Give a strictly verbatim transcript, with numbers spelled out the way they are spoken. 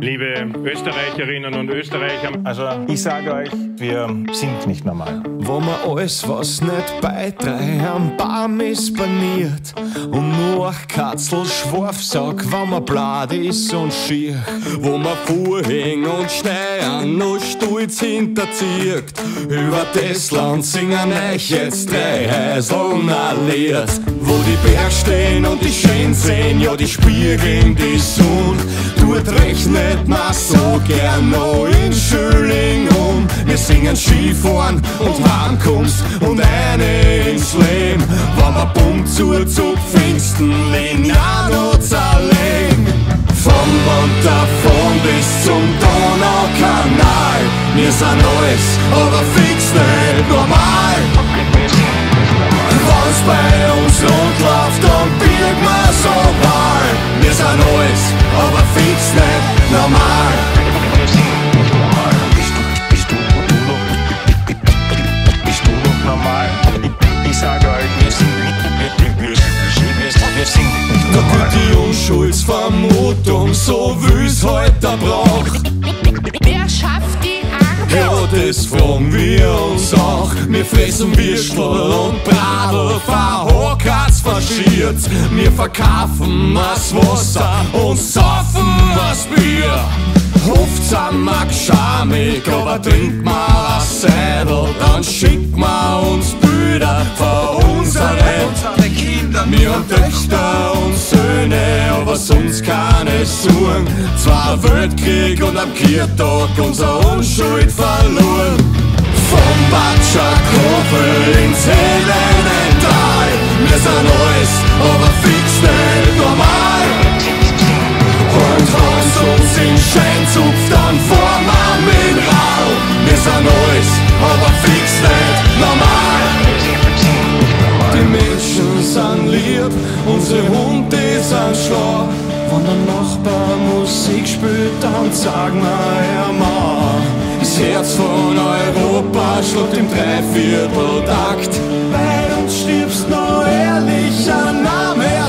Liebe Österreicherinnen und Österreicher, also ich sage euch, wir sind nicht normal. Wo man alles, was nicht beiträgt, am Baum ist paniert und nur ein Katzel schwarf sagt, wenn man blatt ist und schier. Wo man Vorhänge und Schneien noch stolz hinterzieht, über das Land singen euch jetzt drei Häuseln ein Lied. Wo die Berge stehen und die schön sehen, ja die spiegeln die Sonne. Dort rechnet man so gern noch in Schilling um. Wir singen Skifahren und Heimkunst und eine ins Leben. Wenn wir bumm zur zu Pfingsten linear noch zerlegen. Vom Montafon bis zum Donaukanal. Wir sind alles, aber fix nicht normal. Wenn's bei uns rundläuft, dann birgt man so bald. Wir sind alles, aber fix nicht normal. Bist du, bist du, du noch, bist du noch normal? Ich sag euch, wir sind nicht normal. Da gilt die Unschuldsvermutung, so wie's heute braucht. Wer schafft die Arbeit? Ja, das fragen wir uns auch. Wir fressen Würstel und Bratl, verhockert, verschiert. Wir verkaufen das Wasser und saufen das Bier. Oft sind wir geschamig, aber trinkt man ein Seidl, dann schickt man uns Brüder von unseren Kindern. Wir haben Töchter und Söhne, aber sonst keine Sorgen. Zwei Weltkrieg und am Kirchtag unsere Unschuld verloren. Vom Batschakofel ins Helenental. Wir sind alles, aber fix nicht normal. Und wenn's uns in Schein zupft, dann fahren wir mit Rau. Wir sind alles, aber fix nicht normal. Die Menschen sind lieb, unsere Hunde sind schlau. Wenn der Nachbar Musik spielt, dann sagen wir ja mal. Das Herz von Europa schlägt im Dreivierteltakt. Bei uns stirbst noch ehrlicher Name.